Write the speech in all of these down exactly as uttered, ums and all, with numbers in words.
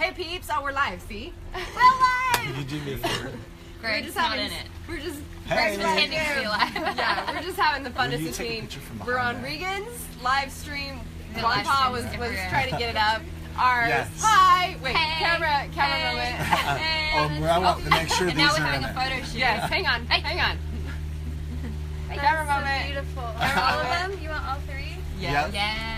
Hey peeps, oh, we're live, see? We're live! You do me a favor. Greg's we're just not having, in it. We're just, hey, Greg's just handing to be live. Yeah, we're just having the funnest between. We're on Regan's live stream. Juan Pablo was, was trying to get it up. Ours. Yes. Hi! Wait, hey. camera, camera hey. moment. And oh, well, I want to make sure these are now we're having a photo shoot. Yes, hang on, hey. hang on. That's camera so moment. Beautiful. Are all of them? You want all three? Yes. Yes. yes.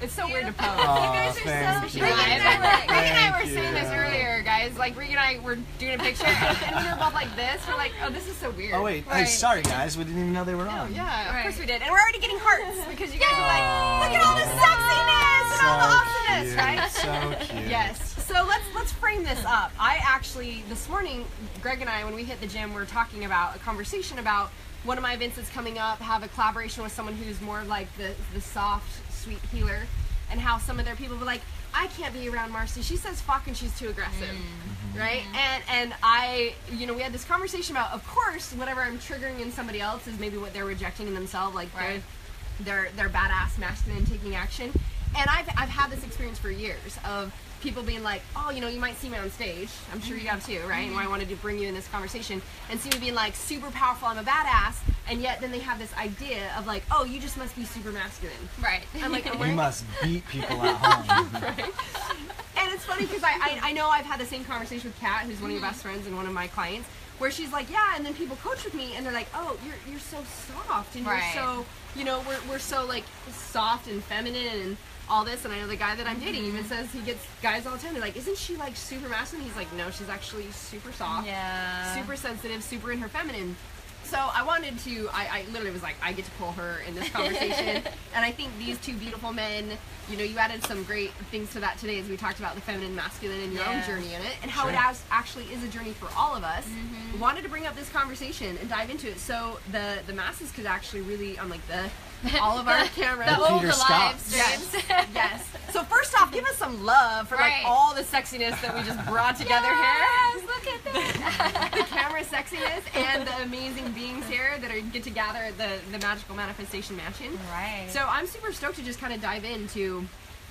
It's so beautiful. Weird to post. Oh, you guys are so Regan and I, like, Regan and I were saying this earlier, guys. Like, Regan and I were doing a picture, and we were both like this. We're like, oh, this is so weird. Oh, wait. Right. Hey, sorry, guys. We didn't even know they were on. Oh, yeah. Of right. course we did. And we're already getting hearts because you guys oh, are like, look at all the sexiness so and all the awesomeness, right? So cute. Yes. So let's let's frame this up. I actually, this morning, Greg and I, when we hit the gym, we were talking about a conversation about one of my events that's coming up, have a collaboration with someone who's more like the, the soft, sweet healer, and how some of their people were like, I can't be around Marci. She says fuck and she's too aggressive, mm-hmm. right? And and I, you know, we had this conversation about, of course, whatever I'm triggering in somebody else is maybe what they're rejecting in themselves, like right. they're, they're, they're badass, masculine, taking action. And I've, I've had this experience for years of people being like, oh, you know, you might see me on stage. I'm sure you have too, right? Mm-hmm. And I wanted to bring you in this conversation. And see me being like, super powerful, I'm a badass. And yet then they have this idea of like, oh, you just must be super masculine. Right. I'm like, oh, you must beat people at home. Right. And it's funny because I, I, I know I've had the same conversation with Kat, who's one of your best friends and one of my clients, where she's like, yeah, and then people coach with me and they're like, oh, you're, you're so soft and right. you're so, you know, we're, we're so like soft and feminine and all this. And I know the guy that I'm dating even says he gets guys all the time. They're like, isn't she like super masculine? He's like, no, she's actually super soft, yeah. super sensitive, super in her feminine. So I wanted to, I, I literally was like, I get to pull her in this conversation. And I think these two beautiful men, you know, you added some great things to that today as we talked about the feminine, masculine, and your yeah. own journey in it, and how sure. it as, actually is a journey for all of us. Mm-hmm. Wanted to bring up this conversation and dive into it so the, the masses could actually really, I'm like the, all of our cameras. The old live streams. Yes. yes. So first off, give us some love for right. like all the sexiness that we just brought together yes, here. Yes, look at that. The camera sexiness and the amazing beings here that are get to gather at the, the Magical Manifestation Mansion. Right. So I'm super stoked to just kind of dive into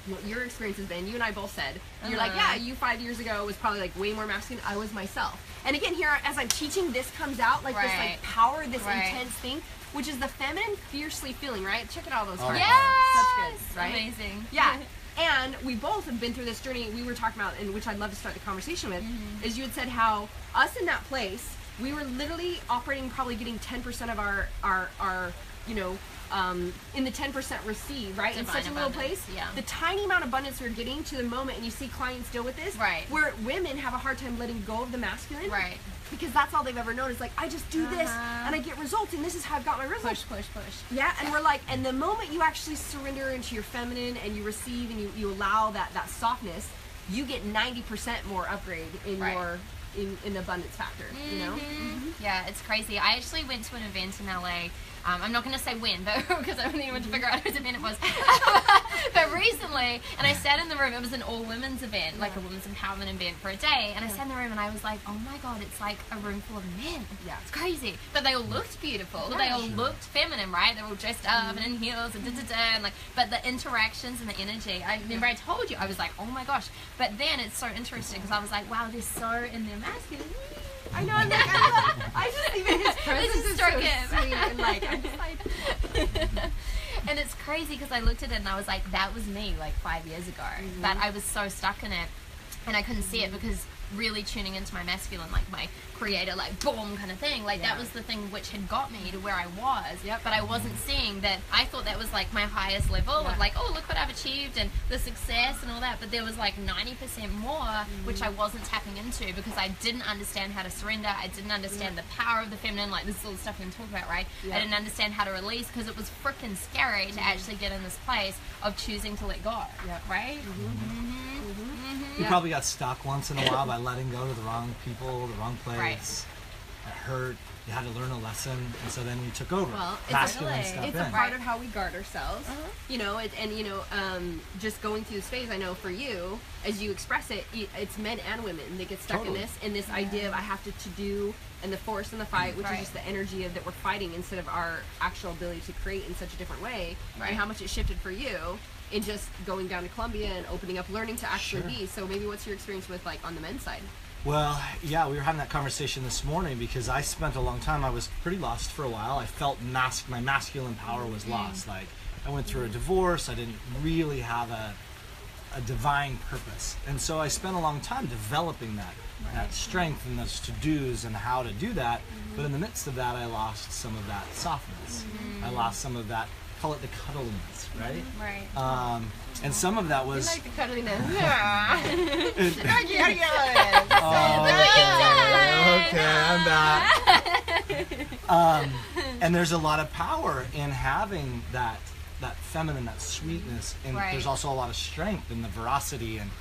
what your experience has been. You and I both said, you're uh-huh. like, yeah, you five years ago was probably like way more masculine. I was myself. And again, here as I'm teaching, this comes out like right. this like power, this right. intense thing. Which is the feminine fiercely feeling, right? Check out all those hearts. Yes! Such good, right? Amazing. Yeah. And we both have been through this journey we were talking about, and which I'd love to start the conversation with, mm-hmm. is you had said how us in that place, we were literally operating, probably getting ten percent of our, our, our, you know, um, in the ten percent receive, right? Divine in such a abundance. Little place. Yeah. The tiny amount of abundance we're getting to the moment, and you see clients deal with this, right. where women have a hard time letting go of the masculine. Right. Because that's all they've ever known is like, I just do uh-huh. this and I get results and this is how I've got my results. Push, push, push. Yeah, and we're like, and the moment you actually surrender into your feminine and you receive and you, you allow that, that softness, you get ninety percent more upgrade in right. your in, in abundance factor, mm-hmm. you know? Mm-hmm. Yeah, it's crazy. I actually went to an event in L A. Um, I'm not going to say when, but because I wasn't even to figure out whose event it was. But recently, and I sat in the room, it was an all-women's event, like yeah. a women's empowerment event for a day, and yeah. I sat in the room and I was like, oh my god, it's like a room full of men. Yeah. It's crazy. But they all looked beautiful. Yeah. They all looked feminine, right? They were all dressed up mm-hmm. and in heels and da-da-da, and like, but the interactions and the energy, I remember I told you, I was like, oh my gosh. But then it's so interesting because I was like, wow, they're so in their masculine. I know, I'm like, I'm like, I just even his presence is so sweet, and like, I'm just like, and it's crazy because I looked at it and I was like, that was me like five years ago, mm-hmm. but I was so stuck in it, and I couldn't see it because really tuning into my masculine, like my creator, like boom kind of thing, like yeah. that was the thing which had got me to where I was, yep. but I wasn't seeing that. I thought that was like my highest level yeah. of like, oh, look what I've achieved and the success and all that, but there was like ninety percent more mm-hmm. which I wasn't tapping into because I didn't understand how to surrender, I didn't understand yeah. the power of the feminine, like this is all the stuff we talk about, right? Yeah. I didn't understand how to release because it was freaking scary to mm-hmm. actually get in this place of choosing to let go, yeah. right? Mm-hmm. Mm-hmm. You yeah. probably got stuck once in a while by letting go to the wrong people, the wrong place. Right. It hurt. You had to learn a lesson, and so then you took over. Well, it's, really, it's a part of how we guard ourselves. Uh-huh. You know, it, and you know, um, just going through this phase, I know for you, as you express it, it's men and women that get stuck totally. in this, in this yeah. idea of I have to to do, and the force and the fight, which right. is just the energy of that we're fighting instead of our actual ability to create in such a different way, right. and how much it shifted for you. in just going down to Colombia and opening up, learning to actually sure. be. So maybe what's your experience with, like, on the men's side? Well, yeah, we were having that conversation this morning because I spent a long time, I was pretty lost for a while. I felt mas- my masculine power was lost. Like, I went through a divorce. I didn't really have a, a divine purpose. And so I spent a long time developing that, right. that strength and those to-dos and how to do that. Mm-hmm. But in the midst of that, I lost some of that softness. Mm-hmm. I lost some of that, call it the cuddliness, right? Right. Um, and some of that was... I like the cuddliness. Yeah. it, How you doing? Oh, okay, I'm back. um, and there's a lot of power in having that that feminine, that sweetness, and right. there's also a lot of strength in the veracity and,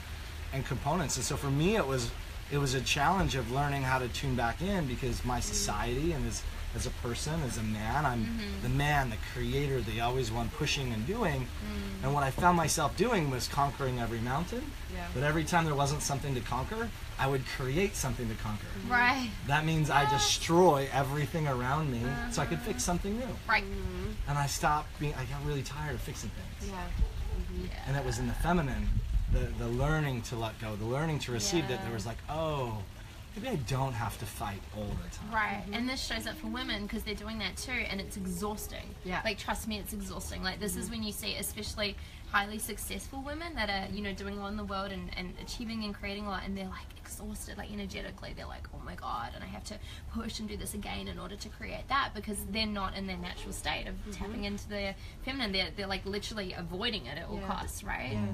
and components. And so for me, it was it was a challenge of learning how to tune back in, because my society and as, as a person, as a man, I'm mm-hmm. the man, the creator, the always one pushing and doing. Mm-hmm. And what I found myself doing was conquering every mountain, yeah. but every time there wasn't something to conquer, I would create something to conquer. Right. That means yeah. I destroy everything around me uh-huh. so I could fix something new. Right. Mm-hmm. And I stopped being, I got really tired of fixing things. Yeah. Mm-hmm. yeah. And it was in the feminine, the, the learning to let go, the learning to receive yeah. that there was like, oh, maybe I don't have to fight all the time. Right, mm-hmm. and this shows up for women because they're doing that too, and it's exhausting. Yeah. Like, trust me, it's exhausting. Like, this mm-hmm. is when you see especially highly successful women that are, you know, doing a lot in the world and, and achieving and creating a lot, and they're like exhausted, like energetically. They're like, oh my God, and I have to push and do this again in order to create that, because they're not in their natural state of mm-hmm. tapping into their feminine. They're, they're like literally avoiding it at all yeah. costs, right? Yeah.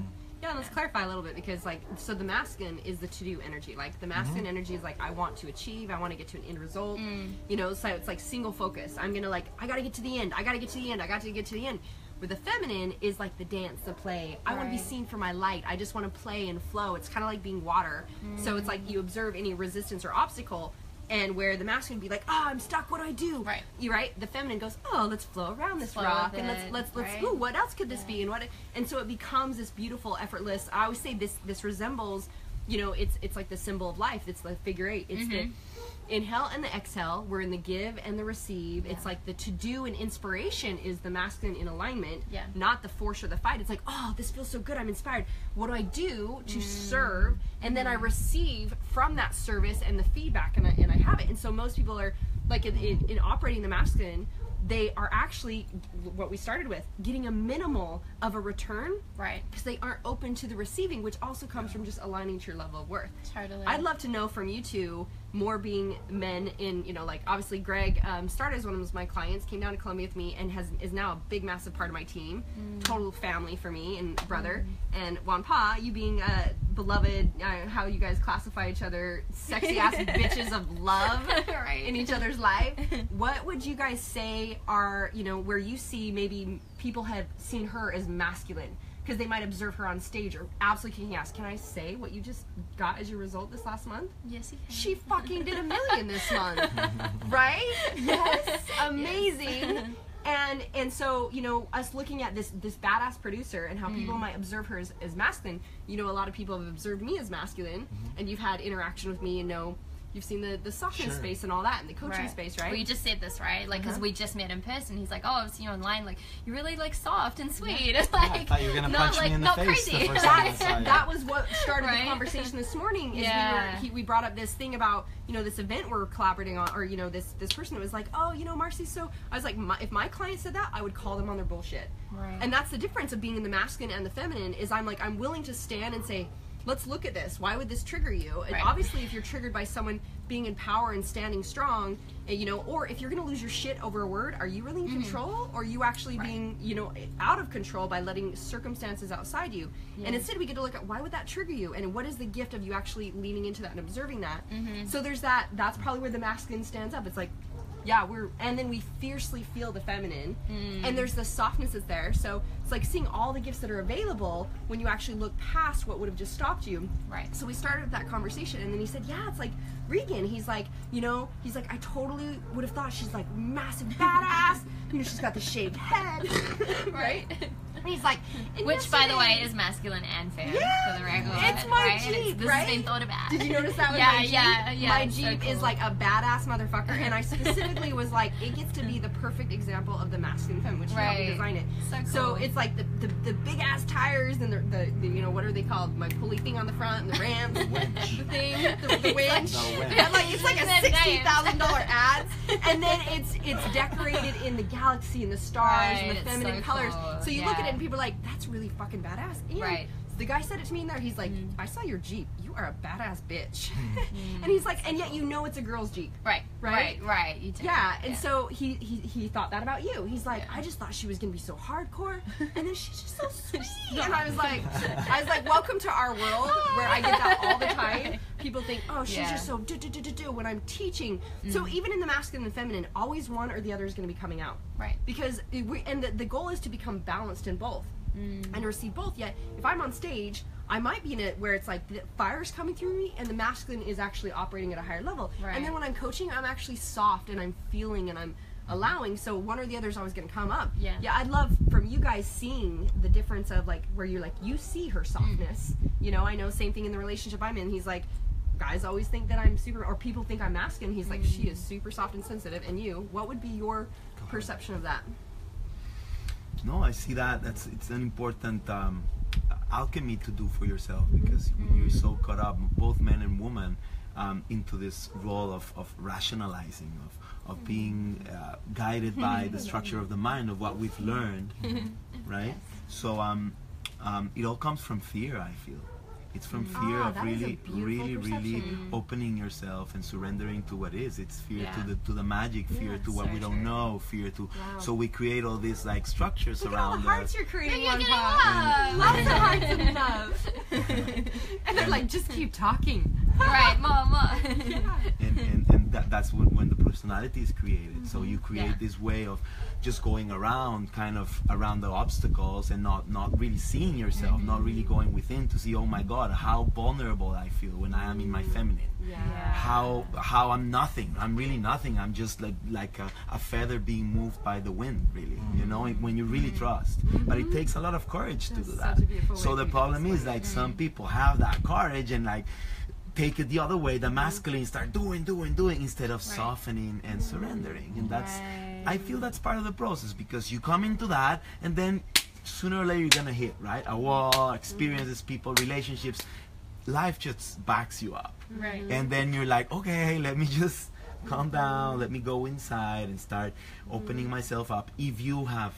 Yeah, let's clarify a little bit, because like, so the masculine is the to-do energy. Like the masculine mm-hmm. energy is like, I want to achieve, I want to get to an end result, mm. you know, so it's like single focus. I'm going to like, I got to get to the end, I got to get to the end, I got to get to the end. Where the feminine is like the dance, the play. I right. want to be seen for my light. I just want to play and flow. It's kind of like being water. Mm. So it's like you observe any resistance or obstacle, and where the masculine would be like, oh, I'm stuck, what do I do? Right. You right? The feminine goes, oh, let's flow around this flow rock, and let's, let's, let's, right? ooh, what else could this yeah. be? And what, and so it becomes this beautiful, effortless, I always say this, this resembles, you know, it's, it's like the symbol of life. It's the figure eight. It's mm-hmm. the inhale and the exhale. We're in the give and the receive. Yeah. It's like the to-do and inspiration is the masculine in alignment, yeah. not the force or the fight. It's like, oh, this feels so good, I'm inspired. What do I do to mm. serve? And then I receive from that service and the feedback, and I, and I have it. And so most people are, like in, in, in operating the masculine, they are actually, what we started with, getting a minimal of a return, right? Because they aren't open to the receiving, which also comes from just aligning to your level of worth. Totally. I'd love to know from you two, more being men in, you know, like obviously Greg um, started as one of my clients, came down to Colombia with me, and has is now a big, massive part of my team, mm. total family for me and brother. Mm. And Juan Pa, you being a beloved, uh, how you guys classify each other, sexy ass bitches of love right. in each other's life. What would you guys say are, you know, where you see maybe people have seen her as masculine? Because they might observe her on stage or absolutely kicking ass. Can I say what you just got as your result this last month? Yes, you can. She fucking did a million this month, right? Yes, amazing. Yes. And and so, you know, us looking at this this badass producer and how mm. people might observe her as, as masculine. You know, a lot of people have observed me as masculine, mm-hmm. and you've had interaction with me and know. You've seen the, the softness sure. space and all that, and the coaching right. space, right? Well, you just said this, right? Like, because uh-huh. we just met in person. He's like, oh, I've seen you online. Like, you're really, like, soft and sweet. It's like, yeah, I thought you were going to punch like, me in the face the first time I saw you. That was what started right? the conversation this morning. Is yeah. we, were, he, we brought up this thing about, you know, this event we're collaborating on, or, you know, this, this person that was like, oh, you know, Marci, so... I was like, my, if my client said that, I would call them on their bullshit. Right. And that's the difference of being in the masculine and the feminine, is I'm like, I'm willing to stand and say... Let's look at this. Why would this trigger you? And right. obviously, if you're triggered by someone being in power and standing strong, you know, or if you're going to lose your shit over a word, are you really in mm-hmm. control, or are you actually right. being, you know, out of control by letting circumstances outside you? Yes. And instead, we get to look at why would that trigger you, and what is the gift of you actually leaning into that and observing that? Mm-hmm. So there's that. That's probably where the masculine stands up. It's like, yeah, we're, and then we fiercely feel the feminine, mm. and there's the softness that's there. So it's like seeing all the gifts that are available when you actually look past what would have just stopped you. Right. So we started that conversation, and then he said, yeah, it's like Regan. He's like, you know, he's like, I totally would have thought she's like massive badass. You know, she's got the shaved head, right? And he's like, and which, by the way, is masculine and fair. Yeah, for the regular. It's my right? Jeep, it's, right? This has been thought about. Did you notice that with yeah, my Jeep? Yeah, yeah, my Jeep so cool. is like a badass motherfucker, and I specifically was like, it gets to be the perfect example of the masculine femme, which right. helped design it. So, cool. So it's like the, the, the big ass tires and the, the, the, you know, what are they called? My pulley thing on the front and the ramp. The winch. The thing, the, the winch. The winch. And like, it's like a sixty thousand dollar ad. And then it's it's decorated in the galaxy and the stars right, and the feminine so colors. Cool. So you yeah. look at it and people are like, that's really fucking badass. And right. the guy said it to me in there. He's like, mm. I saw your Jeep. You are a badass bitch. Mm. And he's like, and yet you know it's a girl's Jeep. Right. Right. Right. right. You tell yeah. And yeah. so he, he he thought that about you. He's like, yeah. I just thought she was gonna be so hardcore, and then she's just so sweet. And I was like, I was like, welcome to our world where I get that all the time. People think, oh, she's yeah. just so do do do do do when I'm teaching. Mm. So even in the masculine and feminine, always one or the other is going to be coming out. Right. Because we and the, the goal is to become balanced in both. Mm. And receive both. Yet, if I'm on stage, I might be in it where it's like the fire's coming through me, and the masculine is actually operating at a higher level. Right. And then when I'm coaching, I'm actually soft and I'm feeling and I'm allowing. So one or the other is always going to come up. Yeah. Yeah. I'd love from you guys seeing the difference of like where you're like you see her softness. Mm. You know, I know same thing in the relationship I'm in. He's like, guys always think that I'm super, or people think I'm masculine. He's like, mm. she is super soft and sensitive. And you, what would be your perception of that? No, I see that. That's it's an important um, alchemy to do for yourself, because mm-hmm. you're so caught up, both men and women, um, into this role of, of rationalizing, of, of being uh, guided by the structure of the mind of what we've learned, right? Yes. So um, um, it all comes from fear, I feel. It's from fear oh, of really, really, perception. really opening yourself and surrendering to what is. It's fear yeah. to the to the magic, fear yeah, to what so we don't true. know, fear to. Wow. So we create all these like structures Look around. All the hearts you're creating. Lots of hearts and love. And they're like, just keep talking. Right, mama. Yeah. And and, and that, that's when when the personality is created. Mm-hmm. So you create yeah. this way of just going around, kind of around the obstacles, and not not really seeing yourself, mm-hmm. not really going within to see. Oh my God. How vulnerable I feel when I am in my feminine. Yeah. How how I'm nothing. I'm really nothing. I'm just like like a, a feather being moved by the wind. Really, mm-hmm. you know, when you really trust. Mm-hmm. But it takes a lot of courage That's to do that. So the problem is like mm-hmm. some people have that courage and like take it the other way, the masculine, start doing, doing, doing, instead of right. softening and mm-hmm. surrendering. And that's, right. I feel that's part of the process, because you come into that and then sooner or later you're gonna hit, right? A wall, experiences, people, relationships, life just backs you up. Right. And then you're like, okay, let me just calm down, let me go inside and start opening myself up. If you have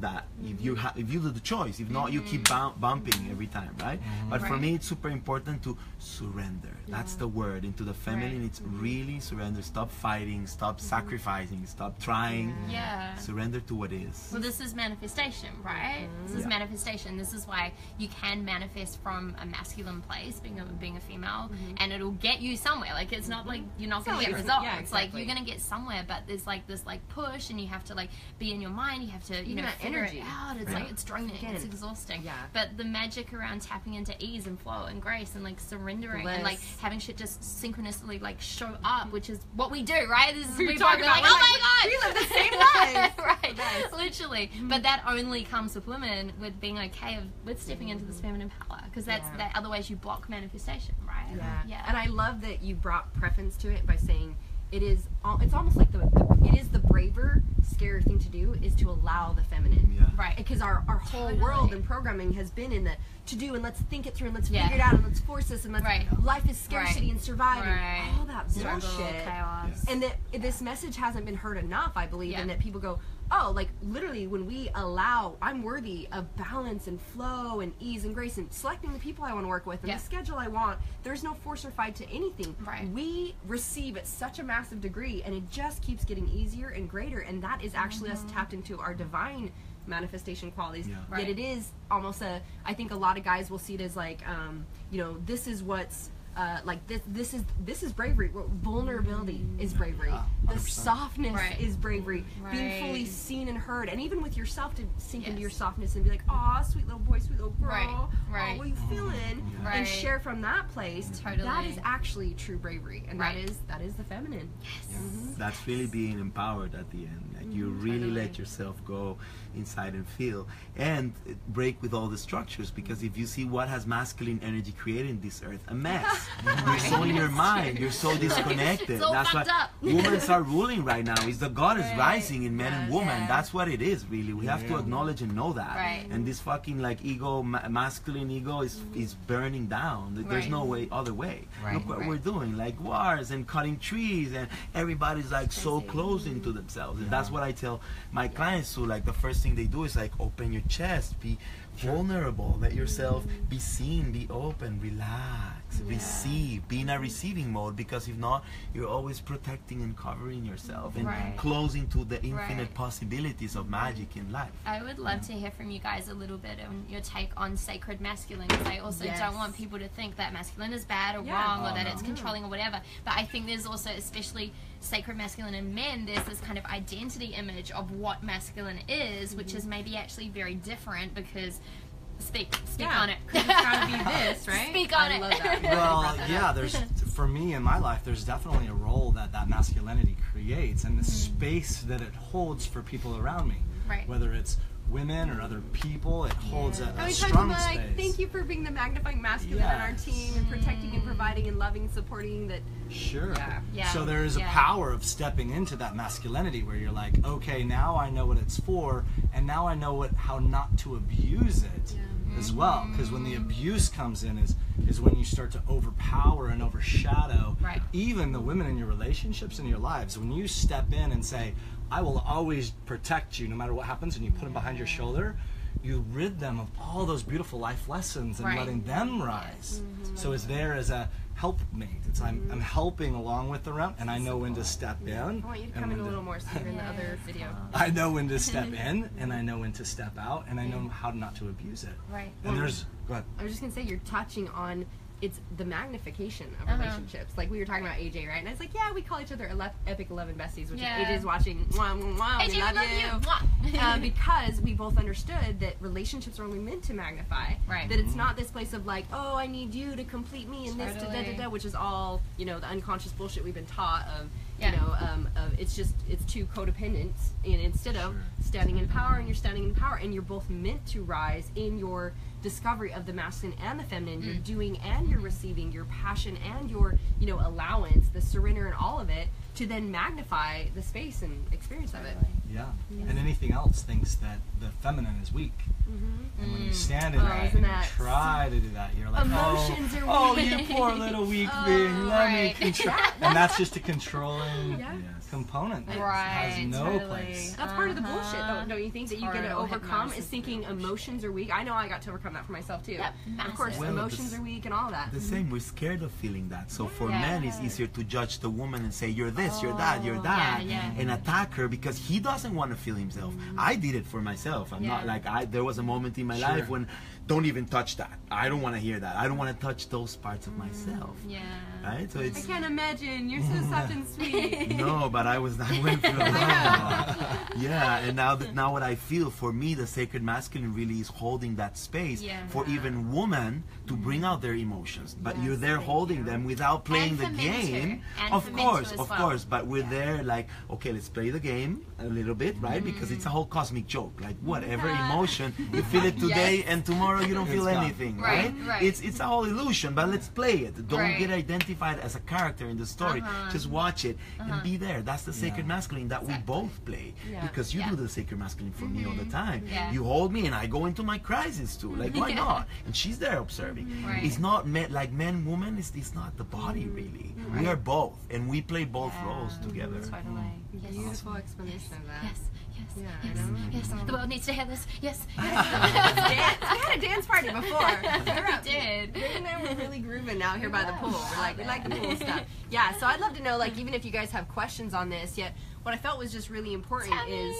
that, if you have, if you do the choice, if not, you keep bump bumping every time, right? But right. for me, it's super important to surrender. Yeah. That's the word. Into the feminine, right. it's really surrender. Stop fighting. Stop mm-hmm. sacrificing. Stop trying. Yeah. Surrender to what is. Well, this is manifestation, right? Mm-hmm. This is yeah. manifestation. This is why you can manifest from a masculine place, being a being a female, mm-hmm. and it'll get you somewhere. Like it's not like you're not going to get results. Yeah, exactly. It's like you're going to get somewhere, but there's like this like push, and you have to like be in your mind. You have to you, you know. know energy it out. It's right. like it's draining. Again. It's exhausting. Yeah. But the magic around tapping into ease and flow and grace and like surrendering Bliss. and like having shit just synchronously like show up, which is what we do, right? This is we talk about. Like, oh like, my god, we live the same life, right? Yes. Literally. Mm-hmm. But that only comes with women with being okay of, with stepping into this feminine power, because that's yeah. that. Otherwise, you block manifestation, right? Yeah. yeah. And I love that you brought preference to it by saying. It is. It's almost like the, the. It is the braver, scarier thing to do is to allow the feminine, yeah. right? Because our, our whole totally. world and programming has been in the to do and let's think it through and let's yeah. figure it out and let's force this and let's right. life is scarcity right. and surviving right. all that Struggle, bullshit. Chaos. And that yeah. this message hasn't been heard enough, I believe, yeah. and that people go, oh, like literally when we allow, I'm worthy of balance and flow and ease and grace and selecting the people I want to work with and yeah. the schedule I want, there's no force or fight to anything. Right. We receive at such a massive degree and it just keeps getting easier and greater, and that is actually mm-hmm. us tapped into our divine manifestation qualities. Yeah. Right. Yet it is almost a, I think a lot of guys will see it as like, um, you know, this is what's, Uh, like this, this is this is bravery. Vulnerability is bravery. Yeah, the softness right. is bravery. Right. Being fully seen and heard, and even with yourself to sink yes. into your softness and be like, "Aw, sweet little boy, sweet little girl. Right. Right. Oh, what are you feeling?" Right. And share from that place. Totally. That is actually true bravery, and right. that is that is the feminine. Yes. Mm-hmm. That's really being empowered at the end. I and you really let yourself go inside and feel and break with all the structures, because if you see what has masculine energy created in this earth, a mess. You're so in your mind, you're so disconnected. So that's why women are ruling right now. It's the goddess right. rising in men yeah. and women. Yeah. That's what it is, really. We yeah. have to acknowledge and know that. Right. And this fucking like ego, ma masculine ego is mm-hmm. is burning down. There's right. no way other way. Right. Look what right. we're doing, like wars and cutting trees, and everybody's like so close into themselves. And yeah. that's what I tell my yeah. clients too. Like the first thing they do is like open your chest, be sure. vulnerable, let yourself be seen, be open, relax, yeah. receive, be in a receiving mode, because if not, you're always protecting and covering yourself and right. closing to the infinite right. possibilities of magic in life. I would love yeah. to hear from you guys a little bit on your take on sacred masculine, because I also yes. don't want people to think that masculine is bad or yeah. wrong, oh, or that no. it's controlling or whatever, but I think there's also, especially sacred masculine in men, there's this kind of identity image of what masculine is, which is maybe actually very different, because speak speak yeah. on it. It's gotta be this, right? Speak on I it. Love that. Well, yeah, there's, for me in my life, there's definitely a role that that masculinity creates and the mm. space that it holds for people around me, right. whether it's women or other people, it holds yeah. a, a strong about, space. Like, thank you for being the magnifying masculine yes. on our team and protecting mm. and providing and loving, supporting that. Sure. Yeah. Yeah. So there is yeah. a power of stepping into that masculinity where you're like, okay, now I know what it's for, and now I know what how not to abuse it yeah. as well. Because when the abuse comes in is is when you start to overpower and overshadow right. even the women in your relationships and your lives. When you step in and say, I will always protect you no matter what happens, and you put them behind your shoulder, you rid them of all those beautiful life lessons and right. letting them rise. Mm-hmm. So it's there as a helpmate. It's I'm, I'm helping along with the round, and I know when to step in. I want you to come in a little more so you're in the other video. I know when to step in, and I know when to step out, and I know how not to abuse it. Right. And there's, go ahead. I was just going to say, you're touching on it's the magnification of uh-huh. relationships. Like we were talking about A J, right? And I was like, yeah, we call each other epic love and besties, which yeah. is A J's watching, wow, wow, A J, we love, love you. you. uh, because we both understood that relationships are only meant to magnify. Right. That it's not this place of like, oh, I need you to complete me and totally. this, da, da, da, da, which is all, you know, the unconscious bullshit we've been taught of, yeah. you know, um, of it's just, it's too codependent. And instead sure. of standing in power, and you're standing in power, and you're both meant to rise in your discovery of the masculine and the feminine, mm. you're doing and you're receiving, your passion and your, you know, allowance, the surrender and all of it, to then magnify the space and experience of it. Yeah, yeah. and anything else thinks that the feminine is weak. Mm-hmm. And when you stand in oh, that and that try to do that, you're like, emotions oh, are oh weak. you poor little weak oh, thing, let right. me contract. And that's just a controlling yeah. component that right. has no totally. place. That's part of the bullshit, though, don't you think? That you get to overcome is thinking emotions are weak. I know I got to overcome that for myself, too. Yep. Of course, well, emotions are weak and all that. The same, we're scared of feeling that. So for yeah. men, it's easier to judge the woman and say, you're this, you're that, you're that, yeah, yeah. and attack her because he doesn't want to feel himself. Mm-hmm. I did it for myself. I'm yeah. not like, I. there was a moment in my sure. life when, don't even touch that. I don't want to hear that. I don't want to touch those parts of myself. Yeah. Right? So it's, I can't imagine. You're so soft and sweet. No, but I was. I went through a lot. Yeah, and now that now what I feel for me, the sacred masculine really is holding that space yeah. for even women to bring out their emotions. But yes, you're there holding you. them without playing the game. Of course, of well. course. But we're yeah. there like, okay, let's play the game a little bit, right? Mm. Because it's a whole cosmic joke. Like whatever yeah. emotion you feel it today yes. and tomorrow you don't feel anything, right? Right? right? It's it's a whole illusion, but let's play it. Don't right. get identified as a character in the story. Uh-huh. Just watch it uh-huh. and be there. That's the sacred yeah. masculine that exactly. we both play yeah. because you yeah. do the sacred masculine for mm-hmm. me all the time. Yeah. You hold me and I go into my crisis too. Like why yeah. not? And she's there observing. Right. It's not men, like men, woman. It's it's not the body really. Right. We are both, and we play both yeah. roles together. Totally. Mm. Yes. Beautiful explanation yes. of that. Yes. Yes, yeah, yes, yes. The world needs to hear this. Yes, yes. dance. We had a dance party before. We did. Greg and I were really grooving out here by the pool. We're like, we like the pool stuff. Yeah, so I'd love to know, like, even if you guys have questions on this, yet what I felt was just really important is...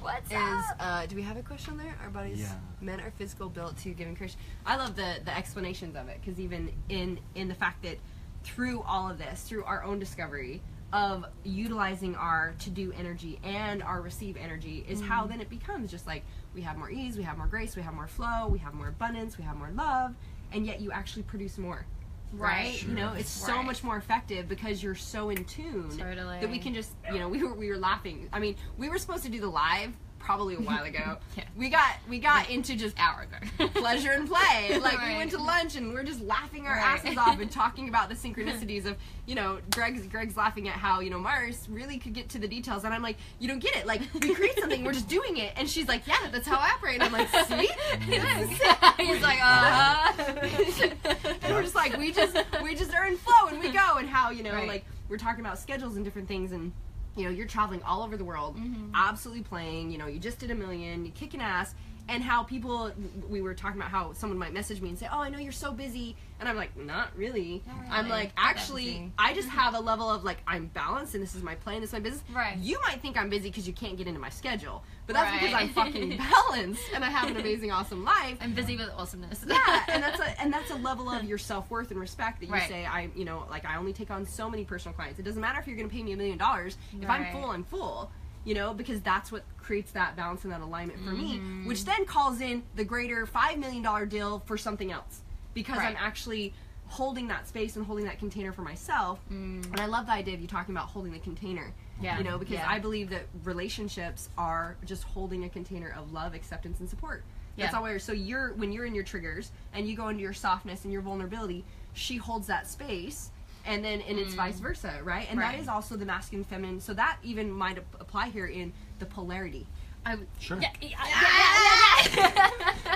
What's is, up? Uh, do we have a question there? Our bodies, yeah. men are physical, built to give encouragement. I love the, the explanations of it, because even in, in the fact that through all of this, through our own discovery, of utilizing our to-do energy and our receive energy is mm-hmm. how then it becomes just like we have more ease, we have more grace, we have more flow, we have more abundance, we have more love, and yet you actually produce more. right? Sure. You know, it's so right. much more effective because you're so in tune totally. That we can just, you know, we were we were laughing. I mean, we were supposed to do the live probably a while ago. yeah. We got we got into just hour ago. Pleasure and play. Like right. we went to lunch and we we're just laughing our right. asses off and talking about the synchronicities of, you know, Greg's Greg's laughing at how, you know, Mars really could get to the details, and I'm like, you don't get it. Like, we create something, we're just doing it, and she's like, yeah, that's how I operate. And I'm like, see? He's like, uh-huh. And we're just like, we just we just are in flow and we go, and how, you know, right. like we're talking about schedules and different things, and you know, you're traveling all over the world, mm-hmm. absolutely playing, you know, you just did a million, you kicking ass, and how people, we were talking about how someone might message me and say, oh, I know you're so busy, and I'm like, not really. Not really. I'm like, actually, I just have a level of, like, I'm balanced, and this is my plan, this is my business. Right. You might think I'm busy because you can't get into my schedule, but that's right. because I'm fucking balanced, and I have an amazing, awesome life. I'm busy with awesomeness. Yeah, and that's a, and that's a level of your self-worth and respect that you right. say, I, you know, like, I only take on so many personal clients. It doesn't matter if you're going to pay me a million dollars. If right. I'm full, I'm full. You know, because that's what creates that balance and that alignment for mm-hmm. me, which then calls in the greater five million dollar deal for something else, because right. I'm actually holding that space and holding that container for myself. Mm. And I love the idea of you talking about holding the container, yeah. you know, because yeah. I believe that relationships are just holding a container of love, acceptance, and support. That's yeah. all we are. So you're, when you're in your triggers and you go into your softness and your vulnerability, she holds that space. And then, and it's mm. vice versa, right? And right. that is also the masculine, feminine. So that even might ap- apply here in the polarity. I w- sure. Yeah, yeah, yeah, yeah, yeah.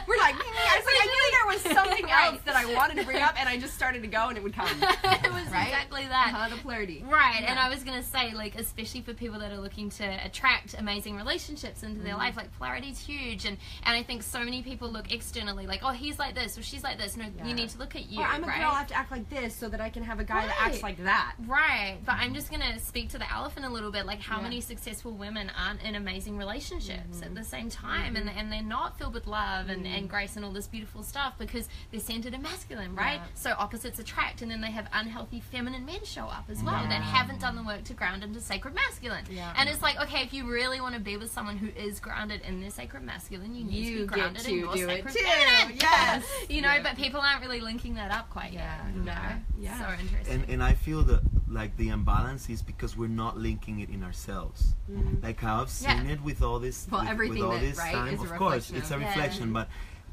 We're like, I was like, I knew there was something right. else that I wanted to bring up, and I just started to go, and it would come. It was right? exactly that. Uh-huh, the polarity. Right, yeah. And I was going to say, like, especially for people that are looking to attract amazing relationships into mm. their life, like, polarity's huge, and, and I think so many people look externally, like, oh, he's like this, or she's like this, no, yeah. you need to look at you, or I'm a right? girl, I have to act like this so that I can have a guy right. that acts like that. Right, but I'm just going to speak to the elephant a little bit, like, how yeah. many successful women aren't in amazing relationships? Mm-hmm. At the same time, mm-hmm. and and they're not filled with love and, mm-hmm. and grace and all this beautiful stuff because they're centered in masculine, right? Yeah. So opposites attract, and then they have unhealthy feminine men show up as well yeah. that haven't done the work to ground into sacred masculine. Yeah. And it's like, okay, if you really want to be with someone who is grounded in their sacred masculine, you need you to be grounded to in your sacred feminine. Yes. You know, yeah. but people aren't really linking that up quite yeah. yet. You know? Yeah. Yeah. So interesting. And and I feel that, like, the imbalance is because we're not linking it in ourselves. Mm-hmm. Like, how I've seen yeah. it with all this, well, with, everything with all that, this right, time. Of course, of, it's a reflection, yeah. but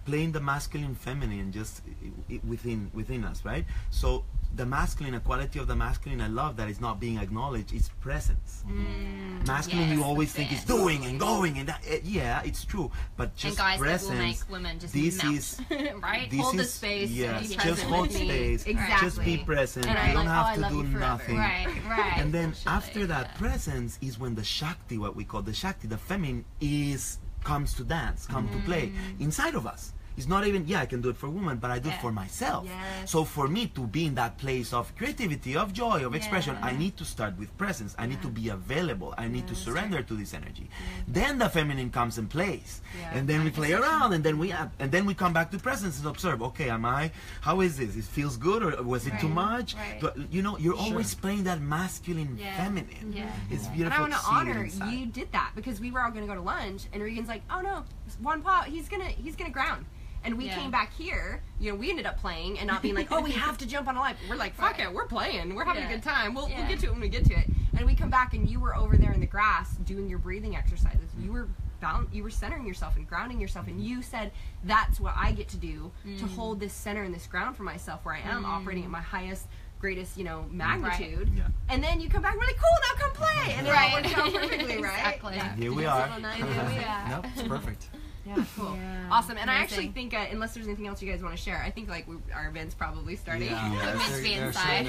playing the masculine, feminine, just it, it, within within us, right? So the masculine, a quality of the masculine, I love that it's not being acknowledged. It's presence. Mm. Masculine, yes, you always think it's doing and going, and that, it, yeah, it's true. But just and guys, presence. That will make women just this melt, is right. This hold is, the space. Yes, be just hold space. Exactly. Just be present. And you I'm don't like, have oh, to do nothing. Right, right. And then Actually, after that yeah. presence is when the Shakti, what we call the Shakti, the feminine, is comes to dance, come mm. to play inside of us. It's not even, yeah, I can do it for a woman, but I do yeah. it for myself. Yes. So for me to be in that place of creativity, of joy, of yeah. expression, I need to start with presence. I yeah. need to be available. I need yeah, to surrender right. to this energy. Yeah. Then the feminine comes and plays. Yeah. And then we play around, and then we yeah. and then we come back to presence and observe, okay, am I, how is this? It feels good, or was it right. too much? Right. But, you know, you're sure. always playing that masculine, yeah. feminine. Yeah. It's yeah. beautiful. And I want to honor inside. You did that, because we were all going to go to lunch, and Regan's like, oh no, Juan Pablo, he's going to he's gonna ground. And we yeah. came back here, you know, we ended up playing and not being like, oh, we have to jump on a live. We're like, fuck right. it, we're playing. We're having yeah. a good time. We'll, yeah. we'll get to it when we get to it. And we come back and you were over there in the grass doing your breathing exercises. You were bound, you were centering yourself and grounding yourself. And you said, that's what I get to do mm. to hold this center and this ground for myself where I am mm. operating at my highest, greatest, you know, magnitude. Right. Yeah. And then you come back, we're like, cool, now come play. And it right. all worked out perfectly, right? Exactly. Yeah. Here we are. Here we are. Nope, it's perfect. Yeah, cool. Yeah. Awesome. And amazing. I actually think, uh, unless there's anything else you guys want to share, I think, like, we, our event's probably starting. Yeah, yeah. We're meant to be inside.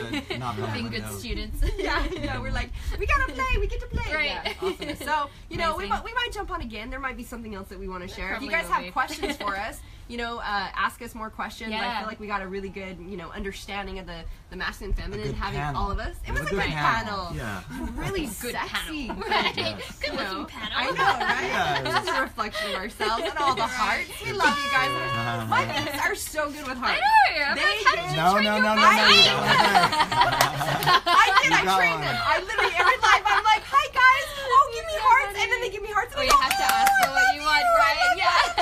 Being good no. students. yeah, yeah, we're like, we got to play. We get to play. Right. Yeah, awesome. So, you know, we might, we might jump on again. There might be something else that we want to share. If you guys have be. questions for us, you know, uh, ask us more questions. Yeah. I feel like we got a really good, you know, understanding of the, the masculine and feminine, having panel. all of us. It, it was, was a good panel. panel. Yeah. Really good sexy. Panel. Right. Yes. Good looking you know, panel. I know, right? Yeah. Just a reflection of ourselves. And all the hearts. We love you guys. My kids are so good with hearts. I know. I'm they like, how did you no, train no, your no, no, no, no, no, no. I did. I trained them. I literally, every live, I'm like, hi, guys. Oh, give me hearts. And then they give me hearts. And oh, you go, have to ask oh, for what you want, right? Yeah.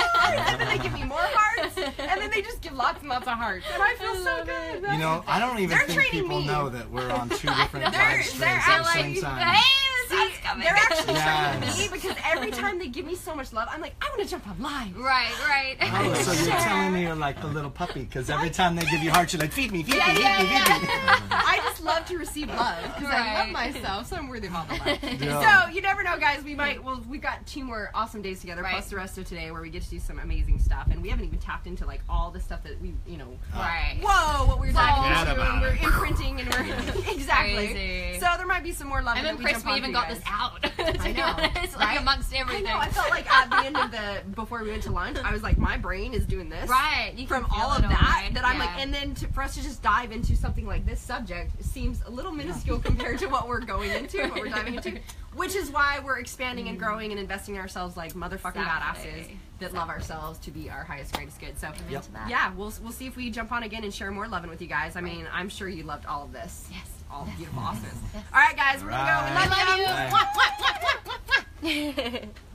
And then they give me more hearts. And then they they just give lots and lots of hearts, and I feel I so good. It. You know, I don't even they're think people me. know that we're on two different live streams at the same time. Hey, the sun's coming. They're actually yes. training me because every time they give me so much love, I'm like, I want to jump on live. Right, right. Oh, so you're telling me you're like a little puppy because every time they give you hearts, you're like, feed me, feed yeah, me, yeah, feed yeah. me, feed me. I just love to receive love because right. I love myself, so I'm worthy of all the love. Yeah. So you never know, guys. We might. Well, we've got two more awesome days together, right. plus the rest of today, where we get to do some amazing stuff, and we haven't even tapped into like all the stuff that we, you know, right. whoa, what we were talking about, and we're imprinting, and we're exactly. Crazy. So there might be some more love. I'm impressed we, we even got this out. I know, it's like right? amongst everything. I know. I felt like at the end of the before we went to lunch, I was like, my brain is doing this, right? You from all of all that, right? that I'm yeah. like, and then to, for us to just dive into something like this subject seems a little minuscule yeah. compared to what we're going into, what we're diving into. Which is why we're expanding and growing and investing in ourselves like motherfucking badasses that love ourselves to be our highest, greatest good. So yep. yeah, we'll we'll see if we jump on again and share more loving with you guys. I mean, I'm sure you loved all of this. Yes. All yes. beautiful, yes. awesomeness. Yes. All right, guys, we're right. gonna go. We love, love you. What, what, what, what, what, what?